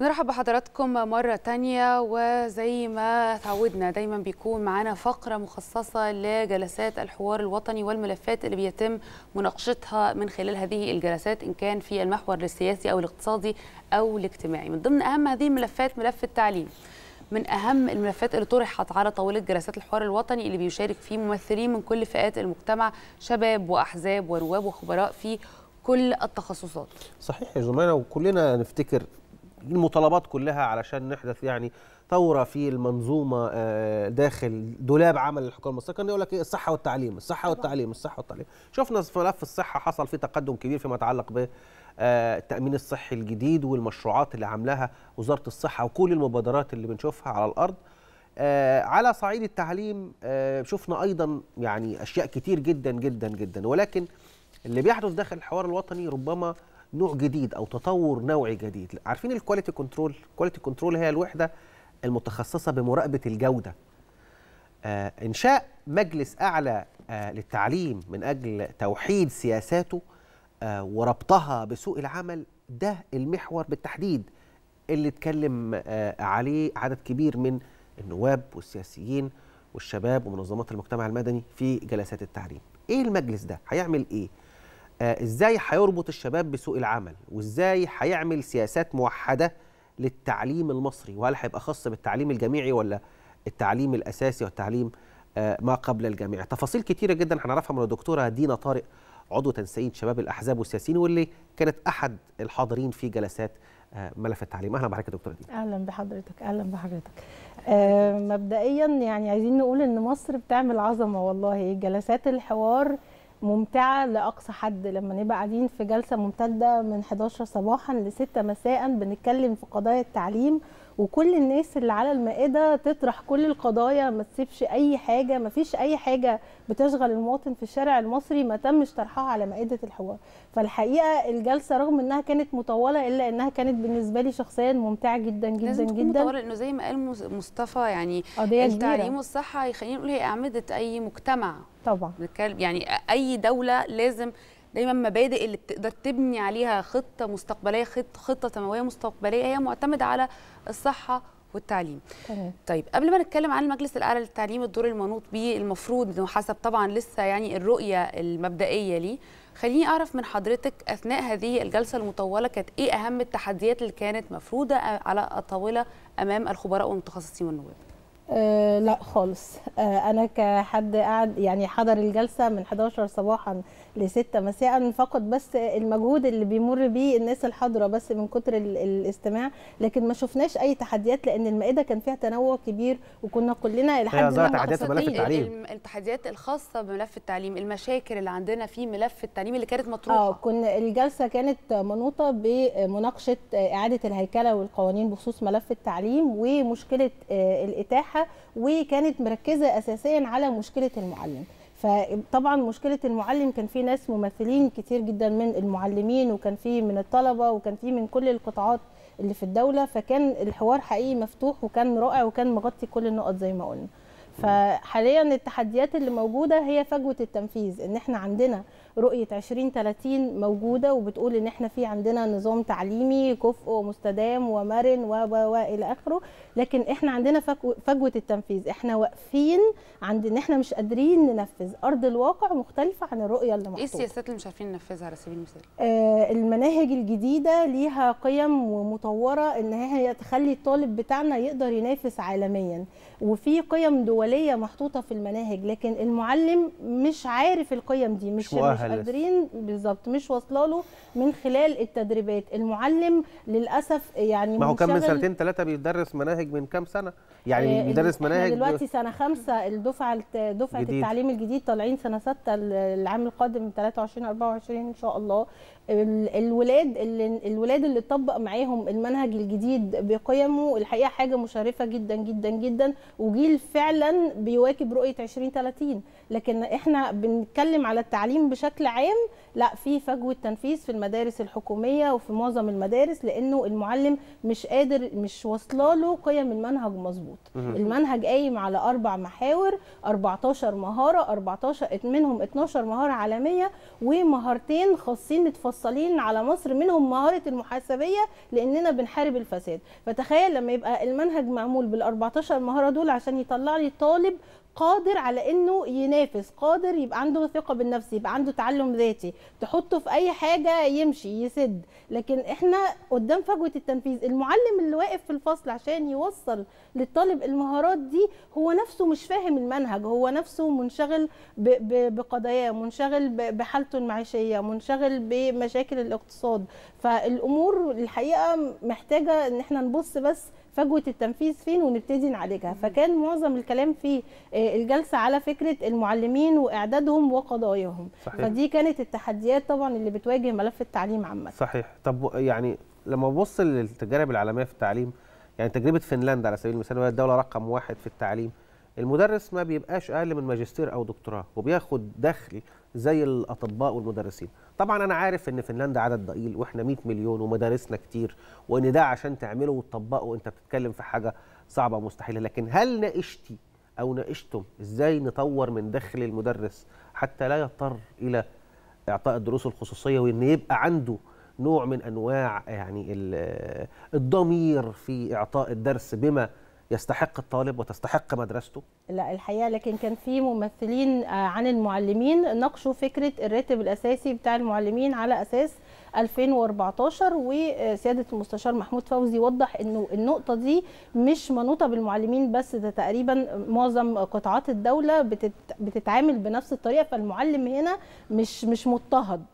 نرحب بحضراتكم مرة تانية، وزي ما تعودنا دايما بيكون معانا فقرة مخصصة لجلسات الحوار الوطني والملفات اللي بيتم مناقشتها من خلال هذه الجلسات، إن كان في المحور السياسي أو الاقتصادي أو الاجتماعي. من ضمن أهم هذه الملفات ملف التعليم، من أهم الملفات اللي طرحت على طاولة جلسات الحوار الوطني اللي بيشارك فيه ممثلين من كل فئات المجتمع، شباب وأحزاب ورواب وخبراء في كل التخصصات. صحيح يا جمانة، وكلنا نفتكر المطالبات كلها علشان نحدث يعني ثوره في المنظومه داخل دولاب عمل الحكومه المصريه. كان يقول لك ايه؟ الصحه والتعليم، الصحه والتعليم، الصحه والتعليم. شفنا في ملف الصحه حصل فيه تقدم كبير فيما يتعلق بالتامين الصحي الجديد والمشروعات اللي عاملاها وزاره الصحه وكل المبادرات اللي بنشوفها على الارض. على صعيد التعليم شفنا ايضا يعني اشياء كتير جدا جدا جدا، ولكن اللي بيحدث داخل الحوار الوطني ربما نوع جديد او تطور نوعي جديد. عارفين الكواليتي كنترول؟ الكواليتي كنترول هي الوحده المتخصصه بمراقبه الجوده. انشاء مجلس اعلى للتعليم من اجل توحيد سياساته وربطها بسوق العمل، ده المحور بالتحديد اللي اتكلم عليه عدد كبير من النواب والسياسيين والشباب ومنظمات المجتمع المدني في جلسات التعليم. ايه المجلس ده؟ هيعمل ايه؟ ازاي هيربط الشباب بسوق العمل؟ وازاي هيعمل سياسات موحده للتعليم المصري؟ وهل هيبقى خاص بالتعليم الجامعي ولا التعليم الاساسي والتعليم ما قبل الجامعي؟ تفاصيل كتيره جدا هنعرفها من الدكتوره دينا طارق، عضو تنسيقية شباب الاحزاب والسياسيين، واللي كانت احد الحاضرين في جلسات ملف التعليم. اهلا بحضرتك يا دكتوره دينا. اهلا بحضرتك، اهلا بحضرتك. مبدئيا يعني عايزين نقول ان مصر بتعمل عظمه والله. جلسات الحوار ممتعه لاقصى حد، لما نبقى قاعدين في جلسه ممتده من 11 صباحا ل 6 مساء بنتكلم في قضايا التعليم، وكل الناس اللي على المائده تطرح كل القضايا، ما تسيبش اي حاجه، ما فيش اي حاجه بتشغل المواطن في الشارع المصري ما تمش طرحها على مائده الحوار. فالحقيقه الجلسه رغم انها كانت مطوله الا انها كانت بالنسبه لي شخصيا ممتعه جدا جدا لازم تكون جدا مطوله، لانه زي ما قال مصطفى يعني التعليم والصحه خلينا نقول هي اعمده اي مجتمع طبعا، يعني اي دوله لازم دايما مبادئ اللي بتقدر تبني عليها خطه مستقبليه، خطه تنمويه مستقبليه هي معتمده على الصحه والتعليم. طيب قبل ما نتكلم عن المجلس الاعلى للتعليم، الدور المنوط بيه المفروض انه حسب طبعا لسه يعني الرؤيه المبدئيه ليه، خليني اعرف من حضرتك اثناء هذه الجلسه المطوله كانت ايه اهم التحديات اللي كانت مفروضه على الطاوله امام الخبراء والمتخصصين والنواب؟ لا خالص. أنا كحد قاعد يعني حضر الجلسة من 11 صباحا ل 6 مساء فقط، بس المجهود اللي بيمر بيه الناس الحاضرة بس من كتر الاستماع، لكن ما شفناش أي تحديات لأن المائدة كان فيها تنوع كبير وكنا كلنا إلى حد ما متخصصين. التحديات الخاصة بملف التعليم، المشاكل اللي عندنا في ملف التعليم اللي كانت مطروحة. كنا الجلسة كانت منوطة بمناقشة إعادة الهيكلة والقوانين بخصوص ملف التعليم ومشكلة الإتاحة، وكانت مركزة أساسيا على مشكلة المعلم. فطبعا مشكلة المعلم كان في ناس ممثلين كتير جدا من المعلمين، وكان في من الطلبة، وكان في من كل القطاعات اللي في الدولة، فكان الحوار حقيقي مفتوح وكان رائع وكان مغطي كل النقط زي ما قلنا. فحاليا التحديات اللي موجودة هي فجوة التنفيذ، ان احنا عندنا رؤية 2030 موجودة وبتقول ان احنا في عندنا نظام تعليمي كفء ومستدام ومرن والى اخره، لكن احنا عندنا فجوة التنفيذ، احنا واقفين عند ان احنا مش قادرين ننفذ. ارض الواقع مختلفة عن الرؤية اللي محطوطة. ايه السياسات اللي مش عارفين ننفذها على سبيل المثال؟ المناهج الجديدة ليها قيم ومطورة ان هي تخلي الطالب بتاعنا يقدر ينافس عالميا، وفي قيم دولية محطوطة في المناهج، لكن المعلم مش عارف القيم دي، مش قادرين بالظبط، مش واصله له من خلال التدريبات. المعلم للاسف يعني ما هو كان من سنتين ثلاثه بيدرس مناهج من كام سنه، يعني بيدرس مناهج دلوقتي سنه 5 دفعه التعليم الجديد طالعين سنه 6 العام القادم 23 24 ان شاء الله. الولاد اللي اتطبق معاهم المنهج الجديد بقيمه الحقيقه حاجه مشرفه جدا جدا جدا، وجيل فعلا بيواكب رؤيه 2030. لكن احنا بنتكلم على التعليم بشكل عام، لا في فجوه تنفيذ في المدارس الحكوميه وفي معظم المدارس، لانه المعلم مش قادر، مش واصله له قيم المنهج مظبوط. المنهج قايم على 4 محاور، 14 مهاره، منهم 12 مهاره عالميه ومهارتين خاصين متفصلين محصلين على مصر منهم مهارة المحاسبية، لأننا بنحارب الفساد. فتخيل لما يبقى المنهج معمول بال14 مهارة دول عشان يطلع لي طالب قادر على انه ينافس، قادر يبقى عنده ثقه بالنفس، يبقى عنده تعلم ذاتي، تحطه في اي حاجه يمشي يسد. لكن احنا قدام فجوه التنفيذ. المعلم اللي واقف في الفصل عشان يوصل للطالب المهارات دي هو نفسه مش فاهم المنهج، هو نفسه منشغل بقضاياه، منشغل بحالته المعيشيه، منشغل بمشاكل الاقتصاد. فالامور الحقيقه محتاجه ان احنا نبص بس فجوة التنفيذ فين ونبتدي نعالجها. فكان معظم الكلام في الجلسة على فكرة المعلمين وإعدادهم وقضاياهم. صحيح. فدي كانت التحديات طبعا اللي بتواجه ملف التعليم عامة. صحيح. طب يعني لما ببص للتجارب العالمية في التعليم، يعني تجربة فنلندا على سبيل المثال وهي الدولة رقم 1 في التعليم، المدرس ما بيبقاش أقل من ماجستير أو دكتوراه وبياخد دخل زي الأطباء والمدرسين. طبعا أنا عارف إن فنلندا عدد ضئيل وإحنا 100 مليون ومدارسنا كتير، وإن ده عشان تعمله وتطبقه أنت بتتكلم في حاجة صعبة ومستحيلة، لكن هل ناقشتي أو ناقشتم إزاي نطور من دخل المدرس حتى لا يضطر إلى إعطاء الدروس الخصوصية، وإن يبقى عنده نوع من أنواع يعني الضمير في إعطاء الدرس بما يستحق الطالب وتستحق مدرسته؟ لا الحقيقه، لكن كان في ممثلين عن المعلمين ناقشوا فكره الراتب الاساسي بتاع المعلمين على اساس 2014، وسياده المستشار محمود فوزي وضح انه النقطه دي مش منوطه بالمعلمين بس، ده تقريبا معظم قطاعات الدوله بتتعامل بنفس الطريقه، فالمعلم هنا مش مضطهد.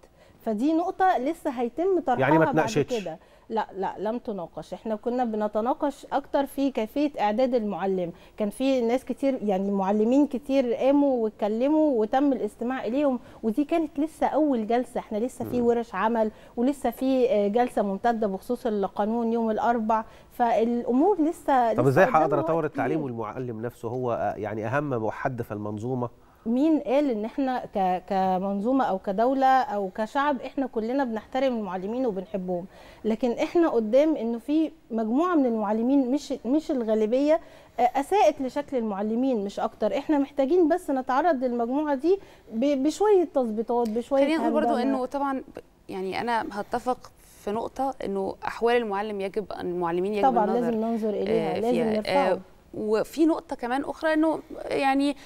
فدي نقطه لسه هيتم طرحها يعني بعد كده. لا لم تناقش. احنا كنا بنتناقش اكتر في كيفيه اعداد المعلم. كان في ناس كتير يعني معلمين كتير قاموا واتكلموا وتم الاستماع اليهم، ودي كانت لسه اول جلسه. احنا لسه في ورش عمل ولسه في جلسه ممتده بخصوص القانون يوم الاربع، فالامور لسه. طب ازاي هقدر اطور التعليم والمعلم نفسه هو يعني اهم حد في المنظومه؟ مين قال ان احنا كمنظومه او كدوله او كشعب احنا كلنا بنحترم المعلمين وبنحبهم؟ لكن احنا قدام انه في مجموعه من المعلمين مش الغالبيه اساءت لشكل المعلمين مش اكتر. احنا محتاجين بس نتعرض للمجموعه دي بشويه تظبيطات، بشويه. خلينا نقول برضو انه طبعا يعني انا هتفق في نقطه انه احوال المعلم يجب ان المعلمين يجب طبعا لازم ننظر اليها، لازم نرفعها. وفي نقطه كمان اخرى انه يعني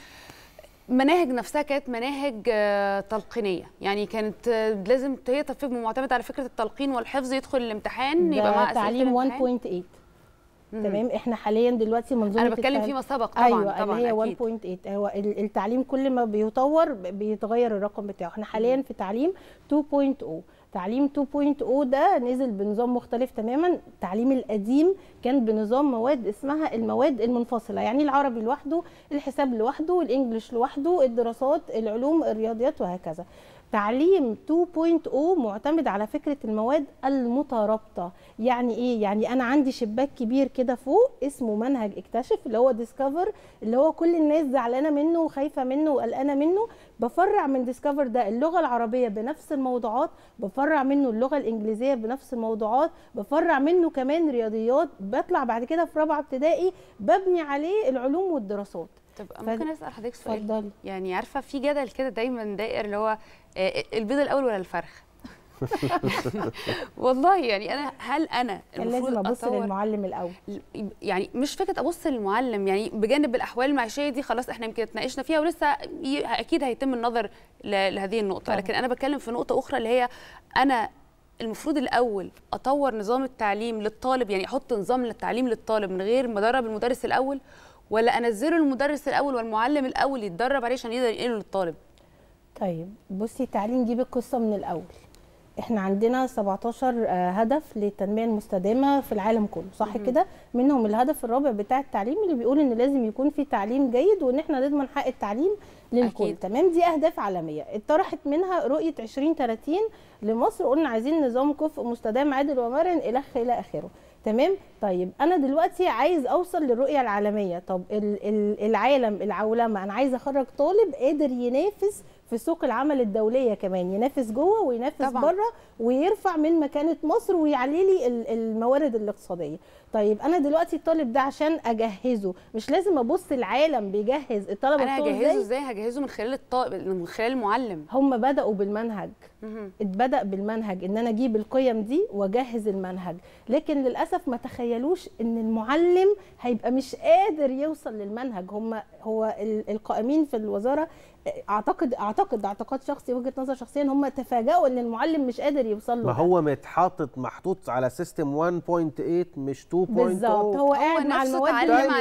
المناهج نفسها كانت مناهج تلقينيه، يعني كانت لازم هي معتمده على فكره التلقين والحفظ، يدخل الامتحان يبقى مع التعليم 1.8. تمام. احنا حاليا دلوقتي منظومه انا بتكلم فيما سبق طبعا. ايوه طبعا هي 1.8. هو التعليم كل ما بيطور بيتغير الرقم بتاعه. احنا حاليا في تعليم 2.0. تعليم 2.0 ده نزل بنظام مختلف تماما. التعليم القديم كان بنظام مواد اسمها المواد المنفصله، يعني العربي لوحده، الحساب لوحده، الانجليش لوحده، الدراسات، العلوم، الرياضيات، وهكذا. تعليم 2.0 معتمد على فكره المواد المترابطه. يعني ايه؟ يعني انا عندي شباك كبير كده فوق اسمه منهج اكتشف اللي هو ديسكفر، اللي هو كل الناس زعلانه منه وخايفه منه وقلقانه منه. بفرع من ديسكفر ده اللغه العربيه بنفس الموضوعات، بفرع منه اللغه الانجليزيه بنفس الموضوعات، بفرع منه كمان رياضيات، بطلع بعد كده في رابعه ابتدائي ببني عليه العلوم والدراسات. طب ممكن اسال حضرتك سؤال؟ اتفضلي. يعني عارفه في جدل كده دايما دائر اللي هو البيض الاول ولا الفرخ؟ والله يعني انا هل انا لازم ابص للمعلم الاول؟ يعني مش فكره ابص للمعلم، يعني بجانب الاحوال المعيشيه دي خلاص احنا يمكن اتناقشنا فيها ولسه اكيد هيتم النظر لهذه النقطه. طبعا. لكن انا بتكلم في نقطه اخرى اللي هي انا المفروض الاول اطور نظام التعليم للطالب، يعني احط نظام للتعليم للطالب من غير ما ادرب المدرس الاول، ولا انزله المدرس الاول والمعلم الاول يتدرب عليه عشان يقدر ينقله للطالب؟ طيب بصي، التعليم جيب القصه من الاول. احنا عندنا 17 هدف للتنميه المستدامه في العالم كله، صح كده؟ منهم الهدف الرابع بتاع التعليم اللي بيقول ان لازم يكون في تعليم جيد وان احنا نضمن حق التعليم للكل. أكيد. تمام. دي اهداف عالميه اتطرحت منها رؤيه 2030 لمصر، قلنا عايزين نظام كفء مستدام عادل ومرن الى اخره. تمام. طيب انا دلوقتي عايز اوصل للرؤيه العالميه. طب العالم العولمه، انا عايز اخرج طالب قادر ينافس في سوق العمل الدوليه كمان، ينافس جوه وينافس بره ويرفع من مكانه مصر ويعلي لي الموارد الاقتصاديه. طيب انا دلوقتي الطالب ده عشان اجهزه مش لازم ابص العالم بيجهز الطلبه بتوعه ازاي، انا هجهزه ازاي؟ هجهزه من خلال الطالب، من خلال المعلم. هم بداوا بالمنهج، اتبدا بالمنهج ان انا اجيب القيم دي واجهز المنهج، لكن للاسف ما تخيلوش ان المعلم هيبقى مش قادر يوصل للمنهج. هو القائمين في الوزاره اعتقد ده اعتقاد شخصي، وجهه نظر شخصيا، هم تفاجئوا ان المعلم مش قادر يوصل له. ما هو محطوط على سيستم 1.8 مش 2.0 بالظبط. هو قاعد مع المواد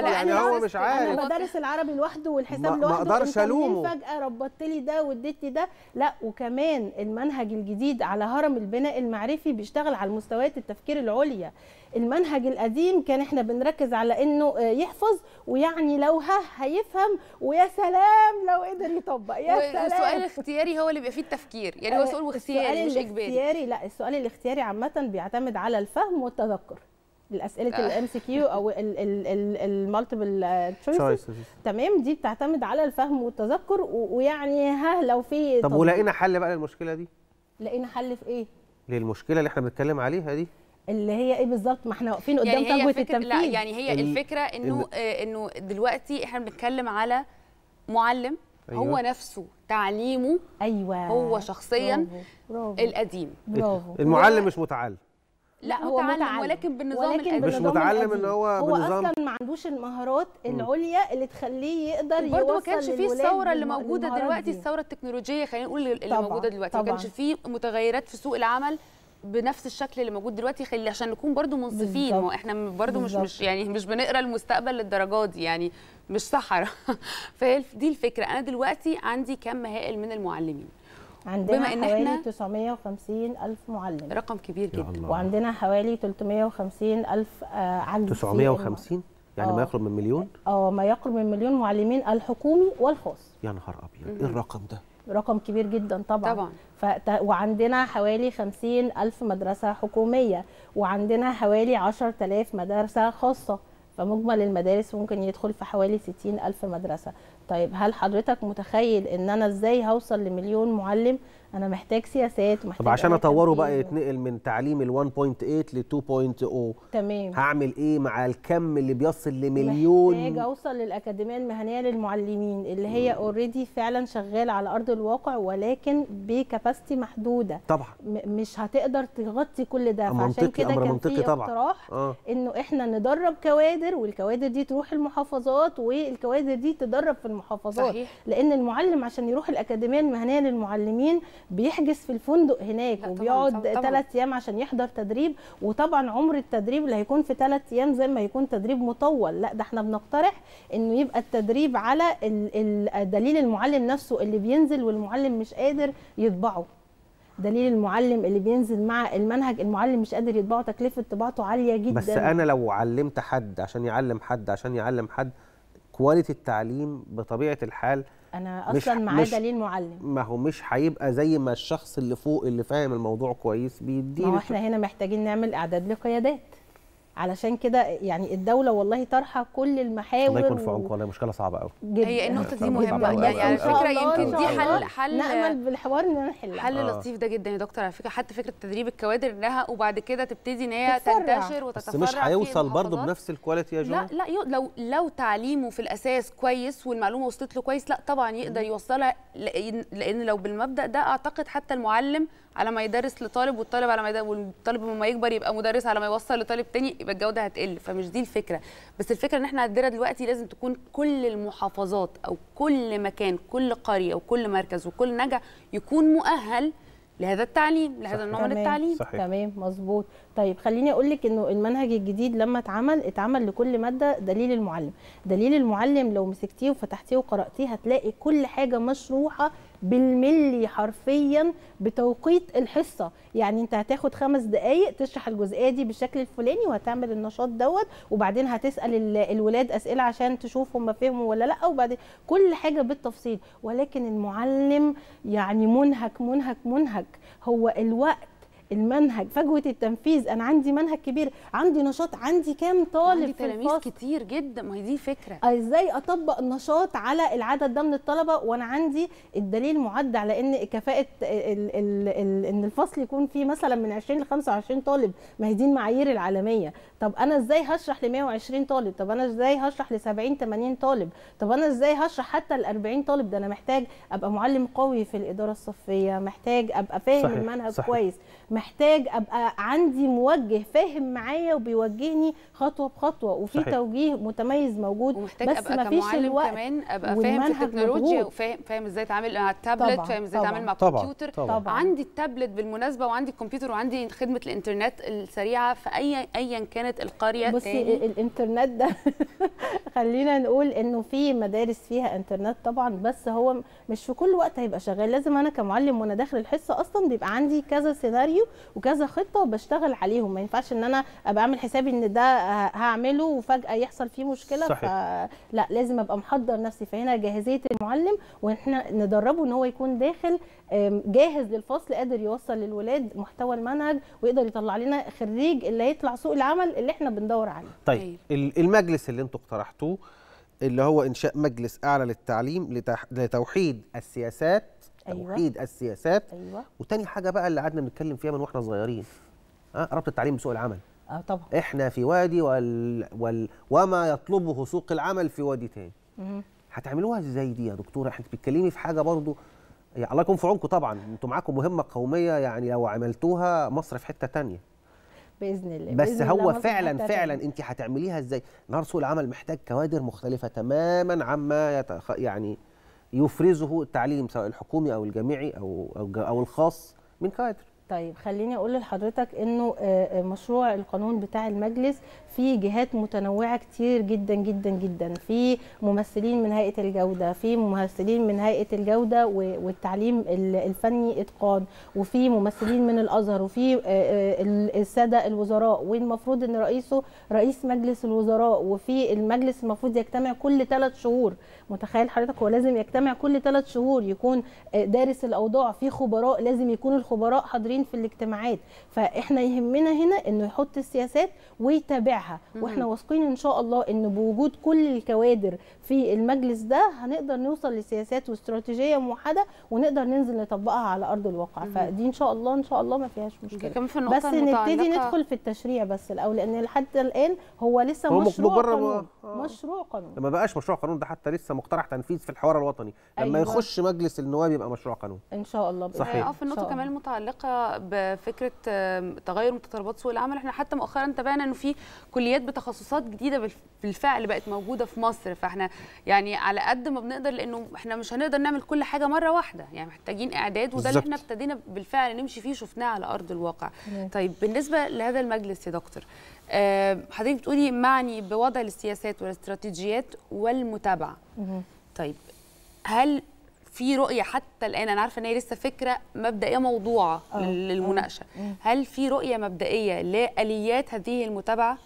يعني هو مش عارف. انا بدرس العربي لوحده والحساب لوحده، ما اقدرش الومه فجاه ربطت لي ده واديت لي ده، لا. وكمان المنهج الجديد على هرم البناء المعرفي بيشتغل على مستويات التفكير العليا. المنهج القديم كان احنا بنركز على انه يحفظ، ويعني لو هيفهم، ويا سلام لو قدر يطبق، يا سلام. السؤال الاختياري هو اللي بيبقى فيه التفكير، يعني هو سؤال اختياري مش اجباري. لا، السؤال الاختياري عامه بيعتمد على الفهم والتذكر. الاسئله الام سي كيو او المالتيبل تشويس تمام، دي بتعتمد على الفهم والتذكر، ويعني لو في. طب ولقينا حل بقى للمشكله دي؟ لقينا حل في ايه؟ للمشكله اللي احنا بنتكلم عليها دي اللي هي ايه بالظبط؟ ما احنا واقفين قدام يعني تجويف التنفيذ. لا يعني هي الفكره انه دلوقتي احنا بنتكلم على معلم. أيوة. هو نفسه تعليمه. ايوه هو شخصيا. برافو. القديم. برافو. المعلم مش متعلم. لا هو متعلم ولكن بالنظام القديم. مش متعلم ان هو بالنظام، هو اصلا ما عندوش المهارات العليا اللي تخليه يقدر يوصل. برضه ما كانش فيه الثوره اللي موجوده دلوقتي، الثوره التكنولوجيه خلينا نقول اللي طبعًا موجوده دلوقتي، ما كانش فيه متغيرات في سوق العمل بنفس الشكل اللي موجود دلوقتي. خلي عشان نكون برضو منصفين، ما احنا برضو مش بنقرا المستقبل للدرجات دي، يعني مش سحره. فهي دي الفكره. انا دلوقتي عندي كم هائل من المعلمين؟ عندنا حوالي 950,000 معلم، رقم كبير جدا. وعندنا حوالي 350,000 عامل. 950 يعني ما يقرب من مليون. ما يقرب من مليون معلمين الحكومي والخاص. يا نهار ابيض، ايه الرقم ده؟ رقم كبير جدا طبعا. وعندنا حوالي 50,000 مدرسة حكومية، وعندنا حوالي 10,000 مدرسة خاصة، فمجمل المدارس ممكن يدخل في حوالي 60,000 مدرسة. طيب هل حضرتك متخيل ان انا ازاي هوصل لمليون معلم؟ انا محتاج سياسات ومحتاج. طب عشان اطوره بقى يتنقل من تعليم ال 1.8 ل 2.0 تمام، هعمل ايه مع الكم اللي بيصل لمليون؟ محتاج اوصل للاكاديميه المهنيه للمعلمين اللي هي اوريدي فعلا شغاله على ارض الواقع، ولكن بكباستي محدوده طبعا، مش هتقدر تغطي كل ده. فعشان كده كان في اقتراح انه احنا ندرب كوادر، والكوادر دي تروح المحافظات، والكوادر دي تدرب في المحافظات. صحيح. لان المعلم عشان يروح الاكاديميه المهنيه للمعلمين بيحجز في الفندق هناك، وبيقعد 3 ايام عشان يحضر تدريب. وطبعا عمر التدريب اللي هيكون في 3 ايام زي ما هيكون تدريب مطول، لا ده احنا بنقترح انه يبقى التدريب على دليل المعلم نفسه اللي بينزل والمعلم مش قادر يطبعه، دليل المعلم اللي بينزل مع المنهج المعلم مش قادر يطبعه، تكلفه طباعته عاليه جدا. بس انا لو علمت حد عشان يعلم حد عشان يعلم حد، كواليتي التعليم بطبيعه الحال انا اصلا معاه دليل معلم، ما هو مش هيبقى زي ما الشخص اللي فوق اللي فاهم الموضوع كويس بيديله. ما احنا هنا محتاجين نعمل اعداد لقيادات، علشان كده يعني الدوله والله طرحه كل المحاور. الله يكون في عونكم، والله مشكله صعبه قوي. هي النقطه دي مهمه يعني على فكره، يمكن دي حل نامل بالحوار ان نحلها. حل لطيف ده جدا يا دكتور على فكره، حتى فكره تدريب الكوادر انها وبعد كده تبتدي ان هي تنتشر وتتفرع. بس مش هيوصل برضه بنفس الكواليتي يا جماعه. لا لو تعليمه في الاساس كويس والمعلومه وصلت له كويس، لا طبعا يقدر يوصلها. لان لو بالمبدا ده اعتقد حتى المعلم على ما يدرس لطالب، والطالب على ما يدرس، والطالب لما يكبر يبقى مدرس على ما يوصل لطالب تاني، يبقى الجوده هتقل. فمش دي الفكره، بس الفكره ان احنا عندنا دلوقتي لازم تكون كل المحافظات او كل مكان، كل قريه وكل مركز وكل نجع يكون مؤهل لهذا التعليم، لهذا النوع من التعليم. صحيح. تمام مظبوط. طيب خليني اقول لك انه المنهج الجديد لما اتعمل لكل ماده دليل المعلم. دليل المعلم لو مسكتيه وفتحتيه وقراتيه هتلاقي كل حاجه مشروحه بالملي حرفيا بتوقيت الحصه، يعني انت هتاخد 5 دقائق تشرح الجزئيه دي بالشكل الفلاني، وهتعمل النشاط دوت، وبعدين هتسال الولاد اسئله عشان تشوف هم فهموا ولا لا، وبعدين كل حاجه بالتفصيل. ولكن المعلم يعني منهك، هو الوقت المنهج، فجوه التنفيذ، انا عندي منهج كبير، عندي نشاط، عندي كام طالب، عندي تلاميذ كتير جدا، ما هي دي الفكره، ازاي اطبق النشاط على العدد ده من الطلبه وانا عندي الدليل معد على ان كفاءه ان الفصل يكون فيه مثلا من 20 ل 25 طالب، ما هي دي المعايير العالميه. طب انا ازاي هشرح ل 120 طالب؟ طب انا ازاي هشرح ل 70 80 طالب؟ طب انا ازاي هشرح حتى ل 40 طالب؟ ده انا محتاج ابقى معلم قوي في الاداره الصفيه، محتاج ابقى فاهم المنهج كويس، محتاج ابقى عندي موجه فاهم معايا وبيوجهني خطوه بخطوه، وفي توجيه متميز موجود، ومحتاج بس ابقى كمعلم كمان ابقى فاهم في التكنولوجيا، وفاهم ازاي اتعامل مع التابلت، فاهم ازاي اتعامل مع الكمبيوتر. عندي التابلت بالمناسبه، وعندي الكمبيوتر، وعندي خدمه الانترنت السريعه في ايا كانت القريه. بصي الانترنت ده خلينا نقول انه في مدارس فيها انترنت طبعا، بس هو مش في كل وقت هيبقى شغال. لازم انا كمعلم وانا داخل الحصه اصلا بيبقى عندي كذا سيناريو وكذا خطه وبشتغل عليهم، ما ينفعش ان انا ابقى اعمل حسابي ان ده هعمله وفجاه يحصل فيه مشكله. لا، لازم ابقى محضر نفسي. فهنا جاهزيه المعلم، واحنا ندربه ان هو يكون داخل جاهز للفصل، قادر يوصل للولاد محتوى المنهج، ويقدر يطلع لنا خريج اللي هيطلع سوق العمل اللي احنا بندور عليه. طيب المجلس اللي انتم اقترحتوه اللي هو انشاء مجلس اعلى للتعليم لتوحيد السياسات، توحيد السياسات، وتاني حاجه بقى اللي قعدنا بنتكلم فيها من واحنا صغيرين، ربط التعليم بسوق العمل. طبعا احنا في وادي وما يطلبه سوق العمل في وادي تاني. هتعملوها ازاي دي يا دكتوره؟ احنا بتتكلمي في حاجه برضو الله يكون في عونكم طبعا، انتم معاكم مهمه قوميه، يعني لو عملتوها مصر في حته تانيه باذن الله. بس هو فعلا انت هتعمليها ازاي؟ نهار سوق العمل محتاج كوادر مختلفه تماما عما يعني يفرزه التعليم سواء الحكومي او الجامعي او الخاص من كوادر. طيب خليني اقول لحضرتك انه مشروع القانون بتاع المجلس في جهات متنوعه كتير جدا جدا جدا، في ممثلين من هيئه الجوده، في ممثلين من هيئه الجوده والتعليم الفني اتقان، وفي ممثلين من الازهر، وفي الساده الوزراء، والمفروض ان رئيسه رئيس مجلس الوزراء، وفي المجلس المفروض يجتمع كل 3 شهور. متخيل حضرتك هو لازم يجتمع كل 3 شهور، يكون دارس الاوضاع، في خبراء لازم يكون الخبراء حاضرين في الاجتماعات. فاحنا يهمنا هنا انه يحط السياسات ويتابعها، واحنا واثقين ان شاء الله ان بوجود كل الكوادر في المجلس ده هنقدر نوصل لسياسات واستراتيجيه موحده، ونقدر ننزل نطبقها على ارض الواقع. فدي ان شاء الله ما فيهاش مشكله، بس نبتدي ندخل في التشريع بس الاول، لان لحد الان هو لسه مشروع قانون. مشروع قانون ما بقاش مشروع قانون، ده حتى لسه مقترح تنفيذ في الحوار الوطني. لما يخش مجلس النواب يبقى مشروع قانون ان شاء الله. صحيح. في النقطه كمان متعلقه بفكره تغير متطلبات سوق العمل، احنا حتى مؤخرا تابعنا انه في كليات بتخصصات جديده بالفعل بقت موجوده في مصر، فاحنا يعني على قد ما بنقدر، لانه احنا مش هنقدر نعمل كل حاجه مره واحده، يعني محتاجين اعداد، وده اللي احنا ابتدينا بالفعل نمشي فيه، شفناه على ارض الواقع. طيب بالنسبه لهذا المجلس يا دكتور، حضرتك بتقولي معني بوضع السياسات والاستراتيجيات والمتابعه. طيب هل في رؤيه حتى الان؟ انا عارفه ان هي لسه فكره مبدئيه موضوعه للمناقشه، هل في رؤيه مبدئيه لاليات هذه المتابعه؟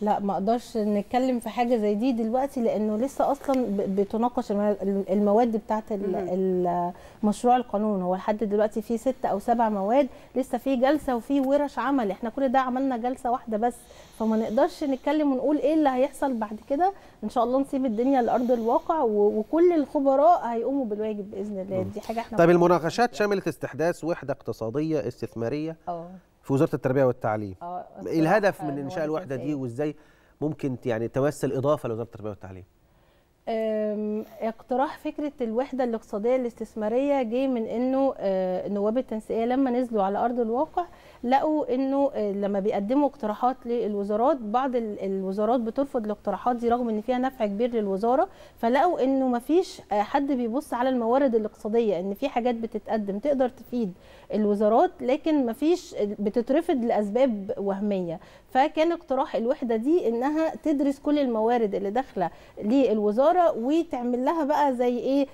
لا، ما اقدرش نتكلم في حاجه زي دي دلوقتي، لانه لسه اصلا بتناقش المواد بتاعت مشروع القانون. هو لحد دلوقتي في 6 أو 7 مواد، لسه في جلسه وفي ورش عمل، احنا كل ده عملنا جلسه واحده بس، فما نقدرش نتكلم ونقول ايه اللي هيحصل بعد كده. ان شاء الله نسيب الدنيا لارض الواقع، وكل الخبراء هيقوموا بالواجب باذن الله. دي حاجه احنا. طب المناقشات شملت استحداث وحده اقتصاديه استثماريه في وزارة التربية والتعليم. الهدف من إنشاء الوحدة دي، وإزاي ممكن يعني تمثل إضافة لوزارة التربية والتعليم؟ اقتراح فكرة الوحدة الاقتصادية الاستثمارية جه من إنه نواب التنسيقية لما نزلوا على أرض الواقع لقوا إنه لما بيقدموا اقتراحات للوزارات، بعض الوزارات بترفض الاقتراحات دي رغم إن فيها نفع كبير للوزارة، فلقوا إنه مفيش حد بيبص على الموارد الاقتصادية، إن في حاجات بتتقدم تقدر تفيد الوزارات لكن مفيش، بتترفض لأسباب وهمية. فكان اقتراح الوحدة دي إنها تدرس كل الموارد اللي داخلة للوزارة وتعمل لها بقى زي ايه،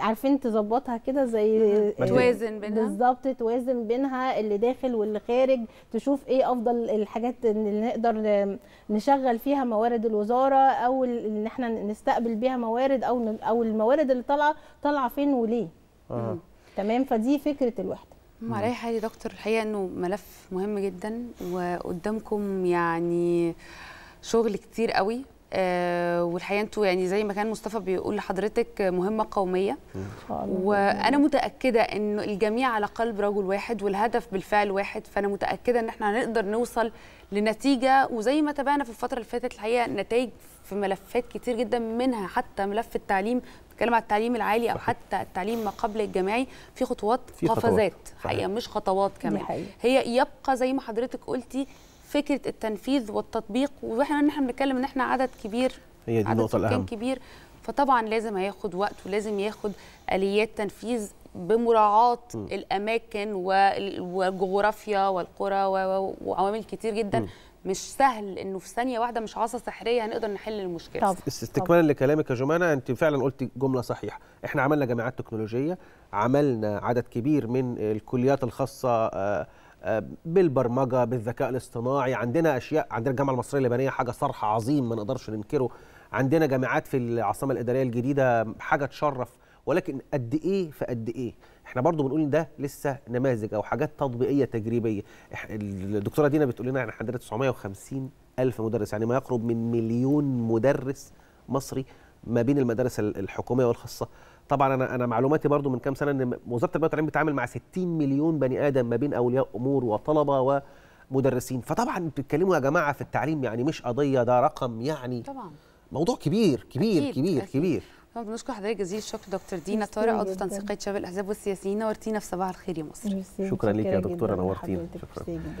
عارفين تظبطها كده، زي توازن بينها بالظبط، توازن بينها اللي داخل واللي خارج، تشوف ايه افضل الحاجات اللي نقدر نشغل فيها موارد الوزاره، او ان احنا نستقبل بيها موارد، او الموارد اللي طالعه فين وليه. تمام، فدي فكره الوحده. علي حالي دكتور. الحقيقه انه ملف مهم جدا وقدامكم يعني شغل كتير قوي، والحقيقه انتوا يعني زي ما كان مصطفى بيقول لحضرتك مهمه قوميه، وانا متاكده انه الجميع على قلب رجل واحد والهدف بالفعل واحد، فانا متاكده ان احنا هنقدر نوصل لنتيجه. وزي ما تابعنا في الفتره اللي فاتت الحقيقه نتائج في ملفات كتير جدا، منها حتى ملف التعليم، بتكلم على التعليم العالي او حتى التعليم ما قبل الجامعي، في خطوات قفزات حقيقه مش خطوات كمان، هي يبقى زي ما حضرتك قلتي فكره التنفيذ والتطبيق، واحنا بنتكلم ان احنا عدد كبير، هي دي النقطه الاهم كبير، فطبعا لازم هياخد وقت ولازم ياخد اليات تنفيذ بمراعاه الاماكن والجغرافيا والقرى وعوامل كتير جدا. مش سهل انه في ثانيه واحده مش عصا سحريه هنقدر نحل المشكله. استكمالا لكلامك يا جمانة، انت فعلا قلتي جمله صحيحه، احنا عملنا جامعات تكنولوجيه، عملنا عدد كبير من الكليات الخاصه بالبرمجه، بالذكاء الاصطناعي، عندنا اشياء، عندنا الجامعه المصريه اللبنانيه حاجه صرح عظيم ما نقدرش ننكره، عندنا جامعات في العاصمه الاداريه الجديده حاجه تشرف، ولكن قد ايه فقد ايه؟ احنا برضو بنقول ده لسه نماذج او حاجات تطبيقيه تجريبيه. الدكتوره دينا بتقول لنا احنا عندنا 950,000 مدرس، يعني ما يقرب من 1,000,000 مدرس مصري ما بين المدارس الحكوميه والخاصه. طبعا انا معلوماتي برضو من كام سنه ان وزاره التربيه والتعليم بتتعامل مع 60,000,000 بني ادم ما بين اولياء امور وطلبه ومدرسين، فطبعا بتتكلموا يا جماعه في التعليم يعني مش قضيه، ده رقم يعني طبعا موضوع كبير كبير أكيد كبير أكيد كبير. طبعا بنشكر حضرتك جزيل الشكر دكتور دينا طارق، عضو تنسيقية شباب الأحزاب والسياسيين، نورتينا في صباح الخير يا مصر. شكرا ليك يا دكتوره، نورتينا. شكرا.